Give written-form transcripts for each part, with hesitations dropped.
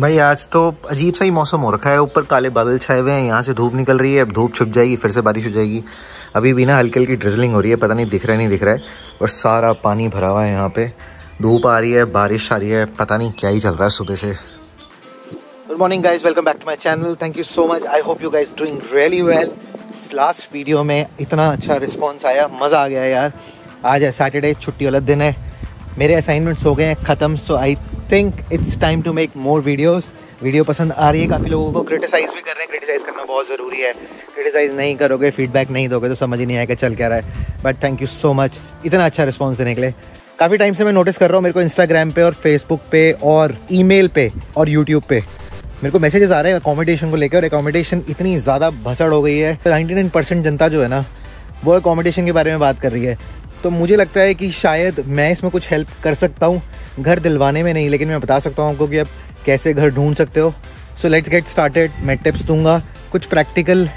भाई आज तो अजीब सा ही मौसम हो रखा है। ऊपर काले बादल छाए हुए हैं, यहाँ से धूप निकल रही है। अब धूप छुप जाएगी, फिर से बारिश हो जाएगी। अभी भी ना हल्की हल्की ड्रिजलिंग हो रही है, पता नहीं दिख रहा है और सारा पानी भरा हुआ है यहाँ पे। धूप आ रही है, बारिश आ रही है, पता नहीं क्या ही चल रहा है सुबह से। Good morning guys, welcome back to my channel. Thank you so much, I hope you guys doing really well. Last video में इतना अच्छा रिस्पॉन्स आया, मज़ा आ गया यार। आज है सैटरडे, छुट्टी वाला दिन है। मेरे असाइनमेंट्स हो गए हैं ख़त्म, so I think it's time to make more videos. Video पसंद आ रही है, काफ़ी लोगों को क्रिटिसाइज़ भी कर रहे हैं। क्रिटिसाइज़ करना बहुत ज़रूरी है, क्रिटिसाइज़ नहीं करोगे, फीडबैक नहीं दोगे तो समझ ही नहीं आएगा चल क्या रहा है। But thank you so much इतना अच्छा रिस्पॉन्स देने के लिए। काफ़ी टाइम से मैं नोटिस कर रहा हूँ, मेरे को इंस्टाग्राम पे और फेसबुक पे और ईमेल पे और यूट्यूब पे मेरे को मैसेजेस आ रहे हैं अकोमोडेशन को लेकर। और अकोमोडेशन इतनी ज़्यादा भसड़ हो गई है। 99% जनता जो है ना वो अकोमोडेशन के बारे में बात कर रही है। तो मुझे लगता है कि शायद मैं इसमें कुछ हेल्प कर सकता हूँ, घर दिलवाने में नहीं, लेकिन मैं बता सकता हूँ आपको कि आप कैसे घर ढूंढ सकते हो। So let's get started. मैं टिप्स दूंगा, कुछ प्रैक्टिकल,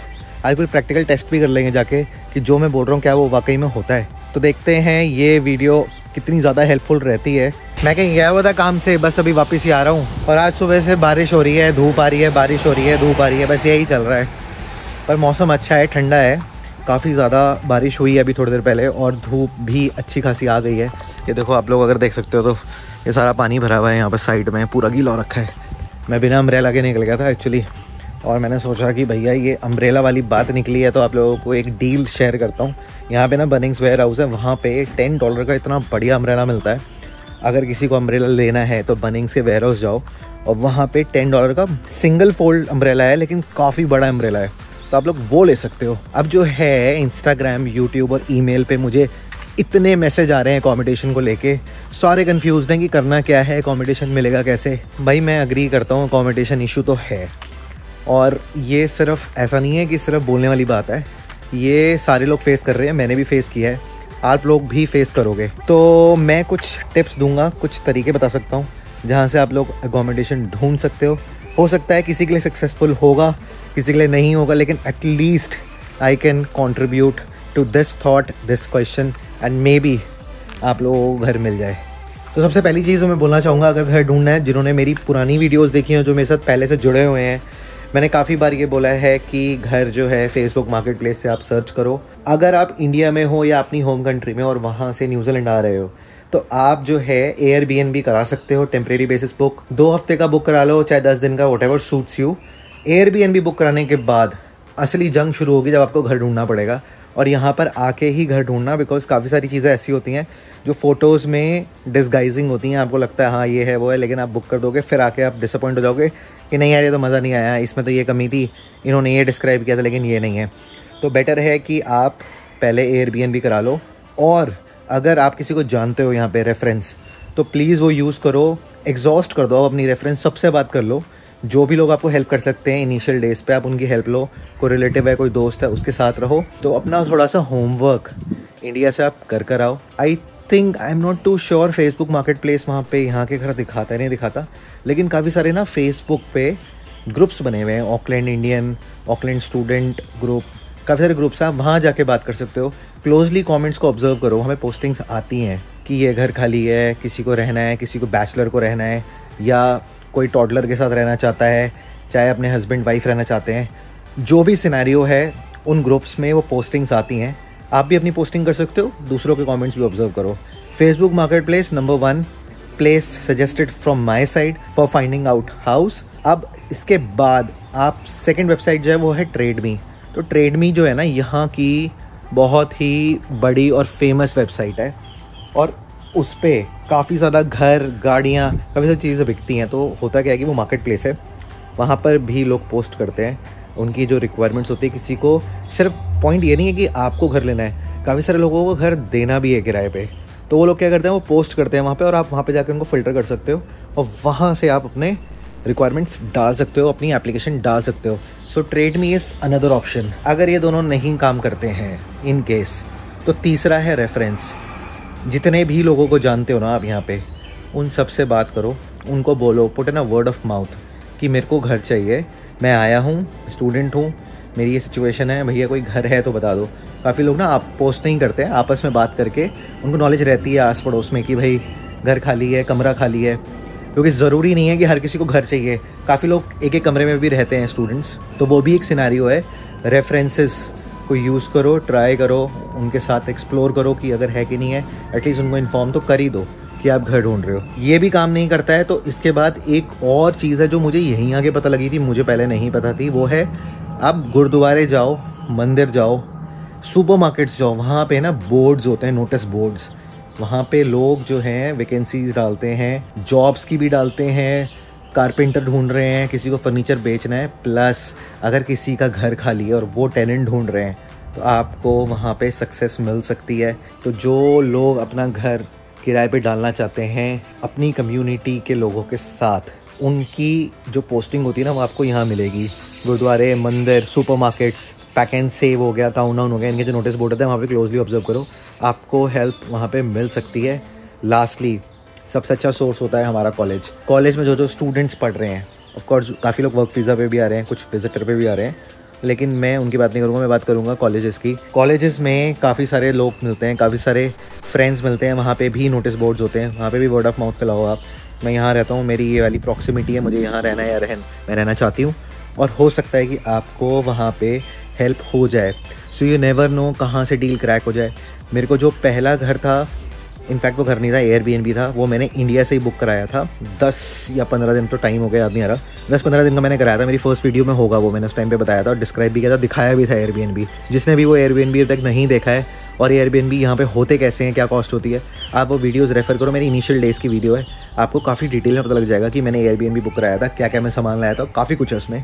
आज कुछ प्रैक्टिकल टेस्ट भी कर लेंगे जाके कि जो मैं बोल रहा हूँ क्या वो वाकई में होता है। तो देखते हैं ये वीडियो कितनी ज़्यादा हेल्पफुल रहती है। मैं कहीं गया हुआ था काम से, बस अभी वापस ही आ रहा हूँ। और आज सुबह से बारिश हो रही है, धूप आ रही है, बारिश हो रही है, धूप आ रही है, बस यही चल रहा है। पर मौसम अच्छा है, ठंडा है, काफ़ी ज़्यादा बारिश हुई है अभी थोड़ी देर पहले और धूप भी अच्छी खासी आ गई है। ये देखो आप लोग अगर देख सकते हो तो ये सारा पानी भरा हुआ है यहाँ पर, साइड में पूरा गीला हो रखा है। मैं बिना अम्ब्रेला के निकल गया था एक्चुअली, और मैंने सोचा कि भैया ये अम्ब्रेला वाली बात निकली है तो आप लोगों को एक डील शेयर करता हूँ। यहाँ पे ना बनिंग्स वेयर हाउस है, वहाँ पे $10 का इतना बढ़िया अम्ब्रेला मिलता है। अगर किसी को अम्ब्रेला लेना है तो बनिंग्स के वेयर हाउस जाओ और वहाँ पे $10 का सिंगल फोल्ड अम्ब्रेला है, लेकिन काफ़ी बड़ा अम्ब्रेला है, तो आप लोग वो ले सकते हो। अब जो है इंस्टाग्राम, यूट्यूब और ईमेल पे मुझे इतने मैसेज आ रहे हैं अकोमोडेशन को लेके। सारे कंफ्यूज हैं कि करना क्या है, अकोमोडेशन मिलेगा कैसे। भाई मैं अग्री करता हूँ, अकोमोडेशन इशू तो है, और ये सिर्फ ऐसा नहीं है कि सिर्फ बोलने वाली बात है, ये सारे लोग फेस कर रहे हैं। मैंने भी फेस किया है, आप लोग भी फेस करोगे। तो मैं कुछ टिप्स दूँगा, कुछ तरीके बता सकता हूँ जहाँ से आप लोग अकोमोडेशन ढूंढ सकते हो। हो सकता है किसी के लिए सक्सेसफुल होगा, किसी के लिए नहीं होगा, लेकिन at least I can contribute to this thought, this question, and maybe आप लोगों को घर मिल जाए। तो सबसे पहली चीज़ जो मैं बोलना चाहूँगा, अगर घर ढूंढना है, जिन्होंने मेरी पुरानी वीडियोस देखी हैं, जो मेरे साथ पहले से जुड़े हुए हैं, मैंने काफ़ी बार ये बोला है कि घर जो है फेसबुक मार्केट प्लेस से आप सर्च करो। अगर आप इंडिया में हो या अपनी होम कंट्री में और वहाँ से न्यूजीलैंड आ रहे हो तो आप जो है एयरबीएनबी करा सकते हो, टेम्प्रेरी बेसिस बुक। 2 हफ्ते का बुक करा लो, चाहे 10 दिन का, whatever suits you. Airbnb book कराने के बाद असली जंग शुरू होगी, जब आपको घर ढूंढना पड़ेगा और यहाँ पर आके ही घर ढूंढना, बिकॉज काफ़ी सारी चीज़ें ऐसी होती हैं जो फ़ोटोज़ में डिस्गाइजिंग होती हैं। आपको लगता है हाँ ये है वो है, लेकिन आप बुक कर दोगे, फिर आके आप डिसअपॉइंट हो जाओगे कि नहीं यार ये तो मज़ा नहीं आया, इसमें तो ये कमी थी, इन्होंने ये डिस्क्राइब किया था लेकिन ये नहीं है। तो बेटर है कि आप पहले एयरबीएनबी करा लो, और अगर आप किसी को जानते हो यहाँ पे रेफरेंस, तो प्लीज़ वो यूज़ करो, एग्जॉस्ट कर दो आप अपनी रेफरेंस, सबसे बात कर लो। जो भी लोग आपको हेल्प कर सकते हैं इनिशियल डेज़ पे, आप उनकी हेल्प लो। कोई रिलेटिव है, कोई दोस्त है, उसके साथ रहो। तो अपना थोड़ा सा होमवर्क इंडिया से आप कर कर आओ। I think, I am not too sure Facebook market place वहाँ पर यहाँ के घर दिखाता है नहीं दिखाता, लेकिन काफ़ी सारे ना फेसबुक पे ग्रुप्स बने हुए हैं, Auckland Indian, Auckland student group, काफ़ी सारे ग्रुप्स हैं, वहाँ जाके बात कर सकते हो। क्लोजली कमेंट्स को ऑब्जर्व करो, हमें पोस्टिंग्स आती हैं कि ये घर खाली है, किसी को रहना है, किसी को बैचलर को रहना है, या कोई टॉडलर के साथ रहना चाहता है, चाहे अपने हस्बैंड वाइफ रहना चाहते हैं। जो भी सिनेरियो है उन ग्रुप्स में वो पोस्टिंग्स आती हैं, आप भी अपनी पोस्टिंग कर सकते हो, दूसरों के कॉमेंट्स भी ऑब्जर्व करो। Facebook market place number 1 place suggested from my side for finding out house. अब इसके बाद आप सेकेंड वेबसाइट जो है वो है ट्रेडमी। तो ट्रेडमी जो है ना यहाँ की बहुत ही बड़ी और फेमस वेबसाइट है, और उस पर काफ़ी ज़्यादा घर, गाड़ियाँ, काफ़ी सारी चीज़ें बिकती हैं। तो होता क्या है कि वो मार्केट प्लेस है, वहाँ पर भी लोग पोस्ट करते हैं उनकी जो रिक्वायरमेंट्स होती है। किसी को सिर्फ पॉइंट ये नहीं है कि आपको घर लेना है, काफ़ी सारे लोगों को घर देना भी है किराए पे, तो वो लोग क्या करते हैं, वो पोस्ट करते हैं वहाँ पर, और आप वहाँ पर जाकर उनको फ़िल्टर कर सकते हो और वहाँ से आप अपने रिक्वायरमेंट्स डाल सकते हो, अपनी एप्लीकेशन डाल सकते हो। So Trade Me is another option. अगर ये दोनों नहीं काम करते हैं इन केस, तो तीसरा है रेफरेंस। जितने भी लोगों को जानते हो ना आप यहाँ पे, उन सब से बात करो, उनको बोलो, put in a word of mouth कि मेरे को घर चाहिए, मैं आया हूँ, स्टूडेंट हूँ, मेरी ये सिचुएशन है, भैया कोई घर है तो बता दो। काफ़ी लोग ना आप पोस्ट नहीं करते हैं, आपस में बात करके, उनको नॉलेज रहती है आस पड़ोस में कि भाई घर खाली है, कमरा खाली है, क्योंकि ज़रूरी नहीं है कि हर किसी को घर चाहिए, काफ़ी लोग एक एक कमरे में भी रहते हैं स्टूडेंट्स, तो वो भी एक सिनेरियो है। रेफरेंसेस को यूज़ करो, ट्राई करो, उनके साथ एक्सप्लोर करो कि अगर है कि नहीं है, एटलीस्ट उनको इन्फॉर्म तो कर ही दो कि आप घर ढूंढ रहे हो। ये भी काम नहीं करता है तो इसके बाद एक और चीज़ है जो मुझे यहीं आके पता लगी थी, मुझे पहले नहीं पता थी, वो है आप गुरुद्वारे जाओ, मंदिर जाओ, सुपरमार्केट्स जाओ, वहाँ पे ना बोर्ड्स होते हैं, नोटिस बोर्ड्स, वहाँ पे लोग जो हैं वैकेंसीज डालते हैं, जॉब्स की भी डालते हैं, कारपेंटर ढूंढ रहे हैं, किसी को फर्नीचर बेचना है, प्लस अगर किसी का घर खाली है और वो टेनेंट ढूंढ रहे हैं तो आपको वहाँ पे सक्सेस मिल सकती है। तो जो लोग अपना घर किराए पे डालना चाहते हैं अपनी कम्युनिटी के लोगों के साथ, उनकी जो पोस्टिंग होती है ना वो आपको यहाँ मिलेगी। गुरुद्वारे, मंदिर, सुपरमार्केट्स, पैक एंड सेव हो गया, टाउन हो गया, इनके जो नोटिस बोर्ड होते हैं वहाँ पे क्लोजली ऑब्जर्व करो, आपको हेल्प वहाँ पे मिल सकती है। लास्टली सबसे अच्छा सोर्स होता है हमारा कॉलेज। कॉलेज में जो जो स्टूडेंट्स पढ़ रहे हैं, ऑफकोर्स काफ़ी लोग वर्क वीज़ा पे भी आ रहे हैं, कुछ विजिटर पे भी आ रहे हैं, लेकिन मैं उनकी बात नहीं करूँगा, मैं बात करूँगा कॉलेजेस की। कॉलेजेस में काफ़ी सारे लोग मिलते हैं, काफ़ी सारे फ्रेंड्स मिलते हैं, वहाँ पे भी नोटिस बोर्ड्स होते हैं, वहाँ पे भी वर्ड ऑफ माउथ फैलाओ आप। मैं यहाँ रहता हूँ, मेरी ये वाली प्रॉक्सिमिटी है, मुझे यहाँ रहना है या मैं रहना चाहती हूँ, और हो सकता है कि आपको वहाँ पर हेल्प हो जाए। सो यू नेवर नो कहाँ से डील क्रैक हो जाए। मेरे को जो पहला घर था, इनफैक्ट वो घर नहीं था, एयरबीएनबी था, वो मैंने इंडिया से ही बुक कराया था। 10 या 15 दिन तो टाइम हो गया, याद नहीं आ रहा, 10-15 दिन का मैंने कराया था। मेरी फर्स्ट वीडियो में होगा वो, मैंने उस टाइम पे बताया था और डिस्क्राइब भी किया था, दिखाया भी था एयरबीएनबी। जिसने भी वो एयरबीएनबी अब तक नहीं देखा है और एयरबीएनबी यहाँ पे होते कैसे हैं, क्या कॉस्ट होती है, आप वो वीडियोज़ रेफर करो, मेरी इनिशियल डेज़ की वीडियो है, आपको काफ़ी डिटेल में पता लग जाएगा कि मैंने एयरबीएनबी बुक कराया था, क्या क्या मैं सामान लाया था, काफ़ी कुछ है उसमें।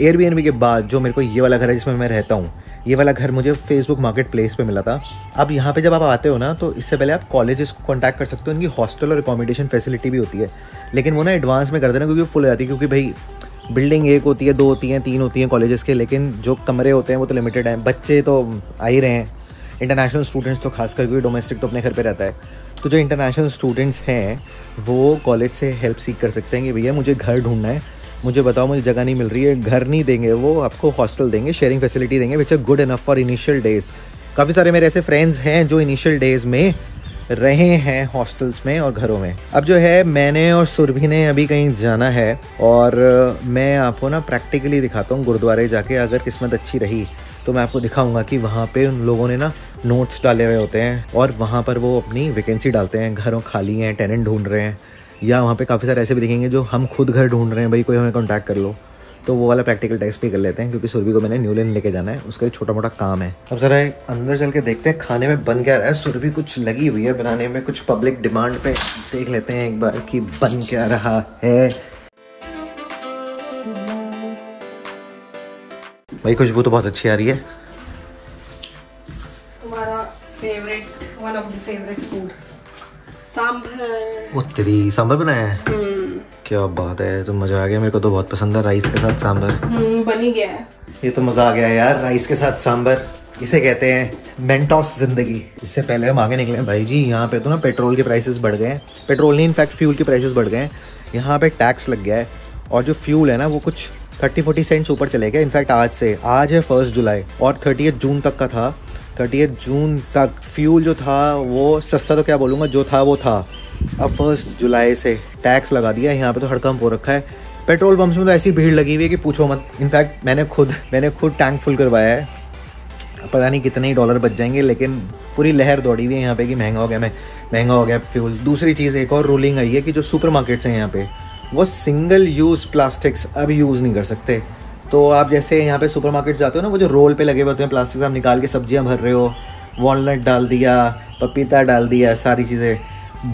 एयरबीएनबी के बाद जो मेरे को ये वाला घर है जिसमें मैं रहता हूँ, ये वाला घर मुझे फेसबुक मार्केट प्लेस पर मिला था। अब यहाँ पे जब आप आते हो ना तो इससे पहले आप कॉलेजेस को कॉन्टैक्ट कर सकते हो, उनकी हॉस्टल और अकोमोडेशन फैसिलिटी भी होती है, लेकिन वो ना एडवांस में कर देना क्योंकि फुल हो जाती है, क्योंकि भाई बिल्डिंग 1 होती है 2 होती है 3 होती हैं कॉलेजेस के, लेकिन जो कमरे होते हैं वो तो लिमिटेड हैं। बच्चे तो आ ही रहे हैं, इंटरनेशनल स्टूडेंट्स तो खास करके, डोमेस्टिक तो अपने घर पर रहता है, तो जो इंटरनेशनल स्टूडेंट्स हैं वो कॉलेज से हेल्प सीख कर सकते हैं कि भैया मुझे घर ढूंढना है, मुझे बताओ, मुझे जगह नहीं मिल रही है। घर नहीं देंगे वो, आपको हॉस्टल देंगे, शेयरिंग फैसिलिटी देंगे, which are good enough for initial days. काफ़ी सारे मेरे ऐसे फ्रेंड्स हैं जो इनिशियल डेज़ में रहे हैं हॉस्टल्स में और घरों में। अब जो है मैंने और सुरभि ने अभी कहीं जाना है और मैं आपको ना प्रैक्टिकली दिखाता हूँ, गुरुद्वारे जाके अगर किस्मत अच्छी रही तो मैं आपको दिखाऊंगा कि वहाँ पे उन लोगों ने ना नोट्स डाले हुए होते हैं और वहाँ पर वो अपनी वैकेंसी डालते हैं, घरों खाली हैं, टेनेंट ढूंढ रहे हैं, या वहाँ पे काफ़ी सारे ऐसे भी दिखेंगे जो हम खुद घर ढूंढ रहे हैं, भाई कोई हमें कांटेक्ट कर लो, तो वो वाला प्रैक्टिकल टेस्ट भी कर लेते हैं क्योंकि सुरभि को मैंने न्यूलैंड लेके जाना है, उसका छोटा मोटा काम है। अब जरा अंदर चल के देखते हैं खाने में बन क्या रहा है, सुरभि कुछ लगी हुई है बनाने में, कुछ पब्लिक डिमांड पे, देख लेते हैं एक बार कि बन क्या रहा है। भाई खुशबू तो बहुत अच्छी आ रही है। हमारा favourite, one of the favourite food sambar. उत्तरी सांभर बनाया है, क्या बात है, तो मजा आ गया। मेरे को तो बहुत पसंद है राइस के साथ सांभर, बन ही गया है। ये तो मजा आ गया यार, राइस के साथ सांभर, इसे कहते हैं मेंटोस जिंदगी। इससे पहले हम आगे निकले भाई जी, यहाँ पे तो ना पेट्रोल के प्राइसेस बढ़ गए हैं, पेट्रोल नहीं इनफैक्ट फ्यूल के प्राइसेस बढ़ गए हैं, यहाँ पे टैक्स लग गया है और जो फ्यूल है ना वो कुछ 30-40 सेंट्स ऊपर चले गए। इनफैक्ट आज है 1 जुलाई और 30 जून तक का था, 30 जून तक फ्यूल जो था वो सस्ता, तो क्या बोलूँगा, जो था वो था। अब 1 जुलाई से टैक्स लगा दिया, यहाँ पे तो हड़कंप हो रखा है। पेट्रोल पंप्स में तो ऐसी भीड़ लगी हुई है कि पूछो मत। इनफैक्ट मैंने खुद टैंक फुल करवाया है, पता नहीं कितने ही डॉलर बच जाएंगे, लेकिन पूरी लहर दौड़ी हुई है यहाँ पे कि महंगा हो गया, महंगा हो गया फ्यूल। दूसरी चीज़, एक और रूलिंग आई है कि जो सुपर मार्केट्स हैं यहाँ पर वो सिंगल यूज़ प्लास्टिक्स अब यूज़ नहीं कर सकते। तो आप जैसे यहाँ पे सुपरमार्केट जाते हो ना, वो जो रोल पे लगे हुए होते हैं प्लास्टिक, आप निकाल के सब्जियाँ भर रहे हो, वॉलनट डाल दिया, पपीता डाल दिया, सारी चीज़ें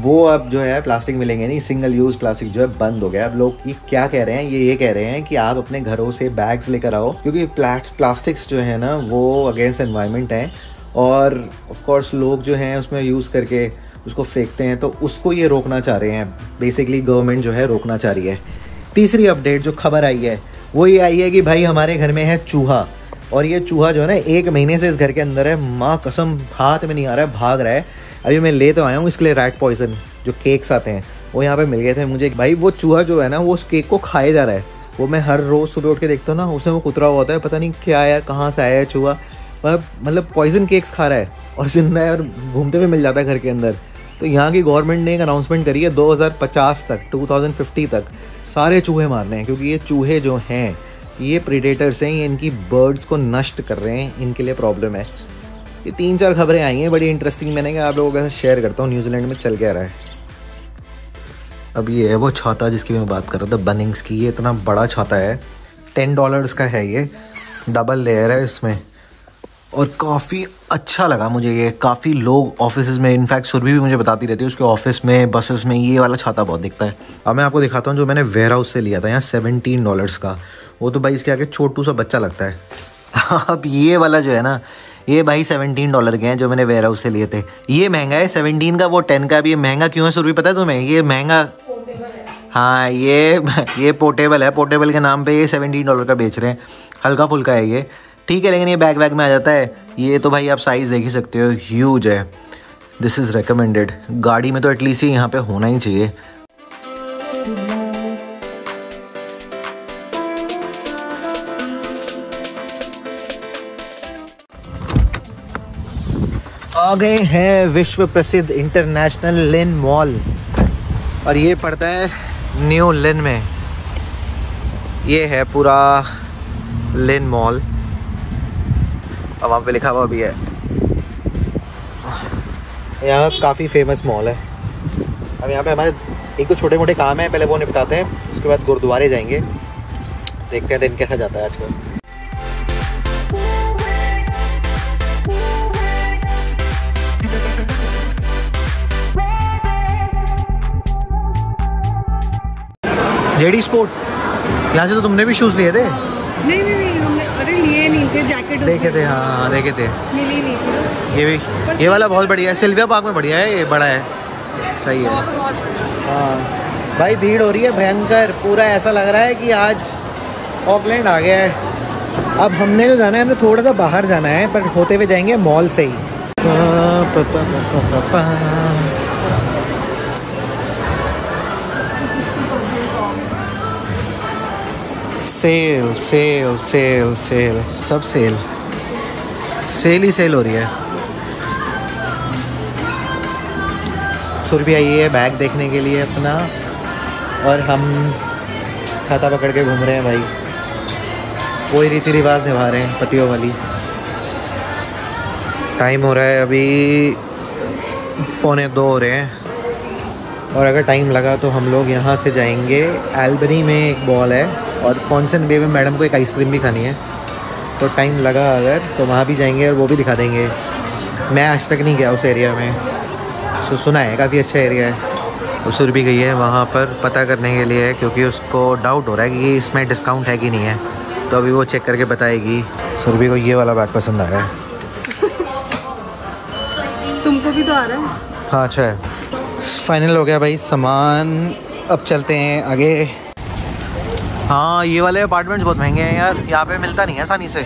वो अब जो है प्लास्टिक मिलेंगे नहीं, सिंगल यूज़ प्लास्टिक जो है बंद हो गया। अब लोग क्या कह रहे हैं, ये कह रहे हैं कि आप अपने घरों से बैग्स लेकर आओ क्योंकि प्लास्टिक्स जो है ना वो अगेंस्ट एनवायरनमेंट हैं और ऑफकोर्स लोग जो हैं उसमें यूज़ करके उसको फेंकते हैं, तो उसको ये रोकना चाह रहे हैं, बेसिकली गवर्नमेंट जो है रोकना चाह रही है। तीसरी अपडेट जो खबर आई है वो ये आई है कि भाई हमारे घर में है चूहा और ये चूहा जो है ना 1 महीने से इस घर के अंदर है, माँ कसम हाथ में नहीं आ रहा है, भाग रहा है। अभी मैं ले तो आया हूँ इसके लिए रैट पॉइजन, जो केक्स आते हैं वो यहाँ पे मिल गए थे मुझे। भाई वो चूहा जो है ना वो उस केक को खाए जा रहा है, वो मैं हर रोज़ सुबह उठ के देखता हूँ ना, उसमें वो कुतरा हुआ होता है, पता नहीं क्या यार कहाँ से आया है चूहा, मतलब पॉइजन केक्स खा रहा है और जिंदा है और घूमते हुए मिल जाता है घर के अंदर। तो यहाँ की गवर्नमेंट ने एक अनाउंसमेंट करी है 2050 तक 2050 तक सारे चूहे मारने हैं, क्योंकि ये चूहे जो हैं ये प्रीडेटर्स हैं, ये इनकी बर्ड्स को नष्ट कर रहे हैं, इनके लिए प्रॉब्लम है। ये 3-4 खबरें आई हैं बड़ी इंटरेस्टिंग, मैंने कहा आप लोगों के साथ शेयर करता हूँ न्यूजीलैंड में चल क्या रहा है। अब ये है वो छाता जिसकी मैं बात कर रहा था, बनिंग्स की। ये इतना बड़ा छाता है, $10 का है, ये डबल लेयर है इसमें, और काफ़ी अच्छा लगा मुझे ये। काफ़ी लोग ऑफिस में, इनफैक्ट सुरभि भी मुझे बताती रहती है उसके ऑफिस में, बसेस में ये वाला छाता बहुत दिखता है। अब मैं आपको दिखाता हूँ जो मैंने वेयर हाउस से लिया था यहाँ $17 का, वो तो भाई इसके आगे छोटू सा बच्चा लगता है। अब ये वाला जो है ना, ये भाई $17 के हैं जो मैंने वेयर हाउस से लिए थे। ये महंगा है 17 का, वो 10 का। भी ये महंगा क्यों है सुरभि पता है तुम्हें? ये महंगा, हाँ ये पोर्टेबल है, पोर्टेबल के नाम पे ये $17 का बेच रहे हैं। हल्का फुल्का है ये, ठीक है, लेकिन ये बैग बैग में आ जाता है। ये तो भाई आप साइज़ देख ही सकते हो, ह्यूज है। This is recommended. गाड़ी में तो एटलीस्ट ये यहाँ पे होना ही चाहिए। आ गए हैं विश्व प्रसिद्ध इंटरनेशनल लिन मॉल, और ये पड़ता है न्यू लिन में। ये है पूरा लिन मॉल, और वहाँ पे लिखा हुआ भी है। यहाँ काफ़ी फेमस मॉल है। अब यहाँ पे हमारे एक तो छोटे मोटे काम हैं, पहले वो निपटाते हैं, उसके बाद गुरुद्वारे जाएंगे। देखते हैं दिन कैसा जाता है आजकल। जेडी स्पोर्ट, यहाँ से तो तुमने भी शूज़ लिए थे? नहीं नहीं नहीं, हमने अरे लिए नहीं थे, जैकेट देखे थे। हाँ देखे थे, मिली नहीं थी। ये भी, ये वाला बहुत बढ़िया है, सिल्विया पार्क में बढ़िया है, ये बड़ा है, सही है। हाँ भाई भीड़ हो रही है भयंकर, पूरा ऐसा लग रहा है कि आज ऑकलैंड आ गया है। अब हमने जो जाना है, हमने थोड़ा सा बाहर जाना है, पर होते हुए जाएंगे मॉल से ही। सेल सेल सेल सेल, सब सेल, सेल ही सेल हो रही है। सुरभि आई है बैग देखने के लिए अपना, और हम खाता पकड़ के घूम रहे हैं भाई, वही रीति रिवाज निभा रहे हैं पतियों वाली। टाइम हो रहा है अभी 1:45 हो रहे हैं, और अगर टाइम लगा तो हम लोग यहाँ से जाएंगे। एल्बनी में एक बॉल है, और कॉन्सन बे में मैडम को एक आइसक्रीम भी खानी है, तो टाइम लगा अगर तो वहाँ भी जाएंगे और वो भी दिखा देंगे। मैं आज तक नहीं गया उस एरिया में, तो सुना है काफ़ी अच्छा एरिया है। तो सुरभि गई है वहाँ पर पता करने के लिए, क्योंकि उसको डाउट हो रहा है कि इसमें डिस्काउंट है कि नहीं है, तो अभी वो चेक करके बताएगी। सुरभि को ये वाला बैग पसंद आया है। तुमको भी तो आ रहा है? हाँ अच्छा है। फाइनल हो गया भाई सामान, अब चलते हैं आगे। हाँ ये वाले अपार्टमेंट्स बहुत महंगे हैं यार, यहाँ पे मिलता नहीं है आसानी से।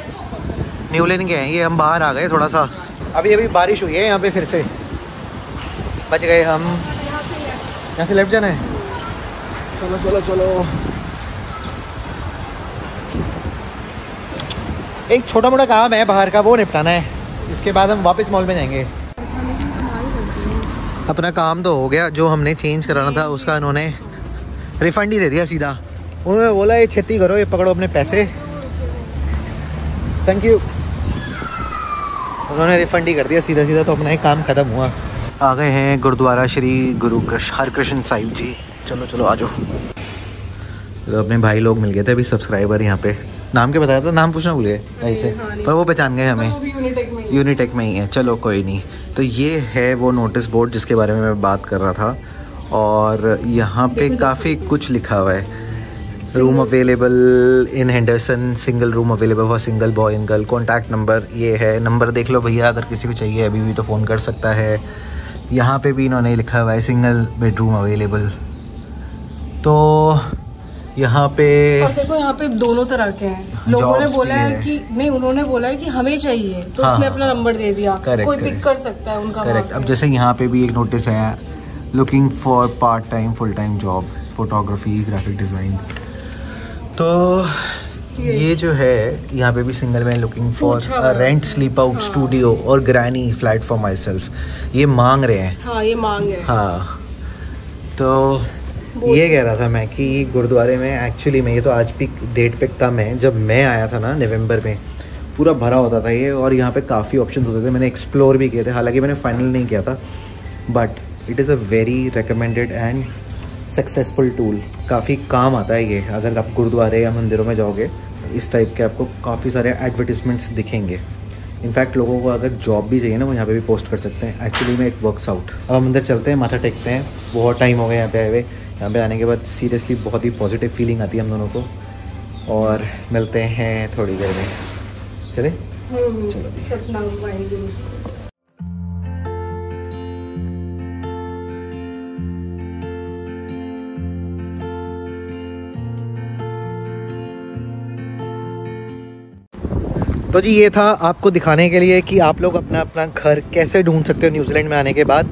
न्यू लिन के हैं ये, हम बाहर आ गए थोड़ा सा। अभी बारिश हुई है यहाँ पे, फिर से बच गए हम। यहाँ से लेफ्ट जाना है, चलो चलो चलो। एक छोटा मोटा काम है बाहर का, वो निपटाना है, इसके बाद हम वापस मॉल में जाएंगे। अपना काम तो हो गया, जो हमने चेंज कराना था उसका इन्होंने रिफंड ही दे दिया सीधा। उन्होंने बोला ये छेती करो, ये पकड़ो अपने पैसे, थैंक यू। उन्होंने रिफंड ही कर दिया सीधा सीधा, तो अपना एक काम ख़त्म हुआ। आ गए हैं गुरुद्वारा श्री गुरु हरकृष्ण साहिब जी। चलो चलो आ जाओ। तो अपने भाई लोग मिल गए थे अभी, सब्सक्राइबर यहाँ पे। नाम क्या बताया था? नाम पूछना भूल गए ऐसे, पर वो पहचान गए हमें, यूनिटेक में ही है। चलो कोई नहीं। तो ये है वो नोटिस बोर्ड जिसके बारे में मैं बात कर रहा था, और यहाँ पर काफ़ी कुछ लिखा हुआ है। Room available in Henderson, single room available for single boy and girl. Contact number ये है, नंबर देख लो भैया, अगर किसी को चाहिए अभी भी तो फ़ोन कर सकता है। यहाँ पे भी इन्होंने लिखा हुआ है सिंगल बेडरूम अवेलेबल। तो यहाँ पे देखो, यहाँ पे दोनों तरह के हैं। लोगों ने बोला है कि नहीं, उन्होंने बोला है कि हमें चाहिए, तो हाँ, उसने अपना नंबर दे दिया, कोई पिक कर सकता है उनका। करेक्ट। अब जैसे यहाँ पे भी एक नोटिस है, looking for part time full time job, photography, graphic design. तो ये जो है यहाँ पे भी single man looking for rent sleep out studio और granny flat for myself, ये मांग रहे हैं। हाँ ये मांग रहे हैं। हाँ तो ये कह रहा था मैं कि गुरुद्वारे में एक्चुअली में ये तो आज भी डेट पे कम है, जब मैं आया था ना नवंबर में पूरा भरा होता था ये, और यहाँ पे काफ़ी ऑप्शंस होते थे, मैंने एक्सप्लोर भी किए थे, हालांकि मैंने फाइनल नहीं किया था, but it is a very recommended and successful tool. काफ़ी काम आता है ये, अगर आप गुरुद्वारे या मंदिरों में जाओगे इस टाइप के आपको काफ़ी सारे एडवर्टिजमेंट्स दिखेंगे। इनफैक्ट लोगों को अगर जॉब भी चाहिए ना वो यहाँ पे भी पोस्ट कर सकते हैं, एक्चुअली में इट वर्क्स आउट। अब हम अंदर चलते हैं, माथा टेकते हैं, बहुत टाइम हो गया यहाँ पे आए हुए। यहाँ पे आने के बाद सीरियसली बहुत ही पॉजिटिव फीलिंग आती है हम दोनों को, और मिलते हैं थोड़ी देर में। चले चलो। तो जी ये था आपको दिखाने के लिए कि आप लोग अपना अपना घर कैसे ढूंढ सकते हो न्यूजीलैंड में आने के बाद,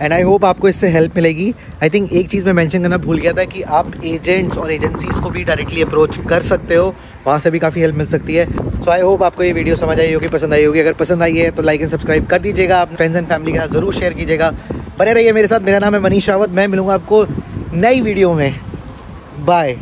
एंड आई होप आपको इससे हेल्प मिलेगी। आई थिंक एक चीज़ मैं मेंशन करना भूल गया था कि आप एजेंट्स और एजेंसीज़ को भी डायरेक्टली अप्रोच कर सकते हो, वहाँ से भी काफ़ी हेल्प मिल सकती है। सो आई होप आपको ये वीडियो समझ आई होगी, पसंद आई होगी। अगर पसंद आई है तो लाइक एंड सब्सक्राइब कर दीजिएगा, आप फ्रेंड्स एंड फैमिली के साथ ज़रूर शेयर कीजिएगा। बने रहिए मेरे साथ, मेरा नाम है मनीष रावत, मैं मिलूँगा आपको नई वीडियो में। बाय।